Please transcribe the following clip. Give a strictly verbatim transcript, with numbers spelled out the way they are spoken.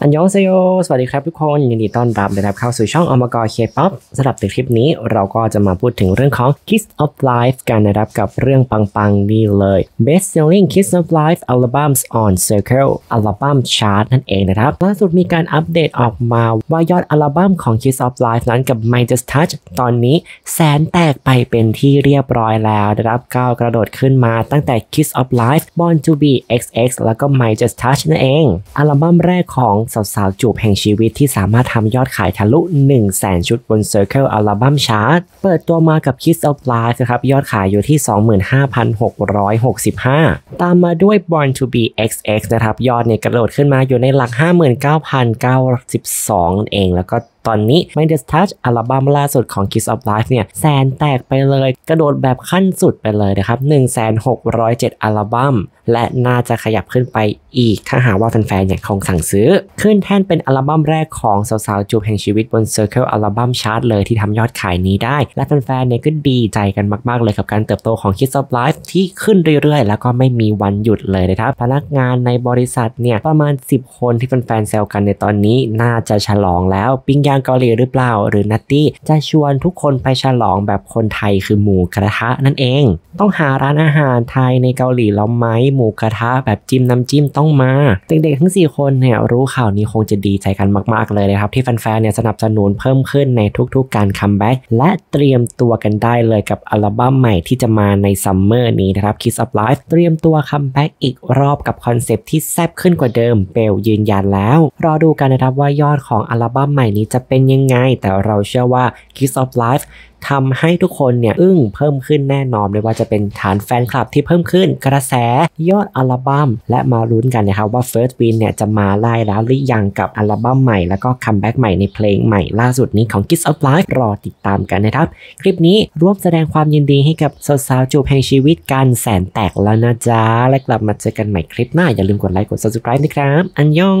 อันยองเซโยสวัสดีครับทุกคนยินดีต้อนรับนะครับเข้าสู่ช่องอมกเคป๊อปสำหรับในคลิปนี้เราก็จะมาพูดถึงเรื่องของ Kiss of Life กันนะครับกับเรื่องปังๆนี่เลย Best Selling Kiss of Life Albums on Circle อัลบั้มชาร์ตนั่นเองนะครับล่าสุดมีการอัปเดตออกมาว่ายอดอัลบั้มของ Kiss of Life นั้นกับ My Just Touch ตอนนี้แสนแตกไปเป็นที่เรียบร้อยแล้วนะครับก้าวกระโดดขึ้นมาตั้งแต่ Kiss of Life Born to be เอ็กซ์ เอ็กซ์ แล้วก็ My Just Touch นั่นเองอัลบั้มแรกของสาวๆจูบแห่งชีวิตที่สามารถทำยอดขายทะลุ หนึ่งแสน ชุดบน Circle อัลบั้มชาร์ตเปิดตัวมากับ Kiss of Life นะครับยอดขายอยู่ที่ สองหมื่นห้าพันหกร้อยหกสิบห้า ตามมาด้วย Born to be เอ็กซ์ เอ็กซ์ นะครับยอดเนี่ยกระโดดขึ้นมาอยู่ในหลัก ห้าหมื่นเก้าพันเก้าร้อยสิบสอง เองแล้วก็ตอนนี้ My Just Touch อัลบั้มล่าสุดของ Kiss of Life เนี่ยแสนแตกไปเลยกระโดดแบบขั้นสุดไปเลยนะครับ หนึ่งแสนหกร้อยเจ็ด อัลบั้มและน่าจะขยับขึ้นไปอีกถ้าหากว่าแฟนๆยังคงสั่งซื้อขึ้นแท่นเป็นอัลบั้มแรกของสาวๆจูบแห่งชีวิตบน Circle อัลบั้มชาร์ตเลยที่ทำยอดขายนี้ได้และแฟนๆเนี่ยก็ดีใจกันมากๆเลยกับการเติบโตของ Kiss of Life ที่ขึ้นเรื่อยๆแล้วก็ไม่มีวันหยุดเลยนะครับพนักงานในบริษัทเนี่ยประมาณสิบคนที่แฟนๆแซวกันในตอนนี้น่าจะฉลองแล้วปิ้งย่างเกาหลีหรือเปล่าหรือนัตตี้จะชวนทุกคนไปฉลองแบบคนไทยคือหมูกระทะนั่นเองต้องหาร้านอาหารไทยในเกาหลีแล้วไหมหมูกระทะแบบจิ้มน้ำจิ้มต้องมาเด็กๆทั้งสี่คนเนี่ยรู้ข่าวนี้คงจะดีใจกันมากๆเลยนะครับที่แฟนๆเนี่ยสนับสนุนเพิ่มขึ้นในทุกๆการคัมแบ็กและเตรียมตัวกันได้เลยกับอัลบั้มใหม่ที่จะมาในซัมเมอร์นี้นะครับ Kiss of Life เตรียมตัวคัมแบ็กอีกรอบกับคอนเซปที่แซ่บขึ้นกว่าเดิมเบลยืนยันแล้วรอดูกันนะครับว่ายอดของอัลบั้มใหม่นี้จะเป็นยังไงแต่เราเชื่อว่า Kiss of Life ทำให้ทุกคนเนี่ยอึ้งเพิ่มขึ้นแน่นอนเลยว่าจะเป็นฐานแฟนคลับที่เพิ่มขึ้นกระแสยอดอัลบั้มและมาลุ้นกันนะครับว่า First Win เนี่ยจะมาไล่แล้วหรือยังกับอัลบั้มใหม่แล้วก็คัมแบ็กใหม่ในเพลงใหม่ล่าสุดนี้ของ Kiss of Life รอติดตามกันนะครับคลิปนี้ร่วมแสดงความยินดีให้กับสาวๆจูบแห่งชีวิตกันแสนแตกแล้วนะจ๊ะและกลับมาเจอกันใหม่คลิปหน้าอย่าลืมกดไลค์กด Subscribe นะครับอันยอง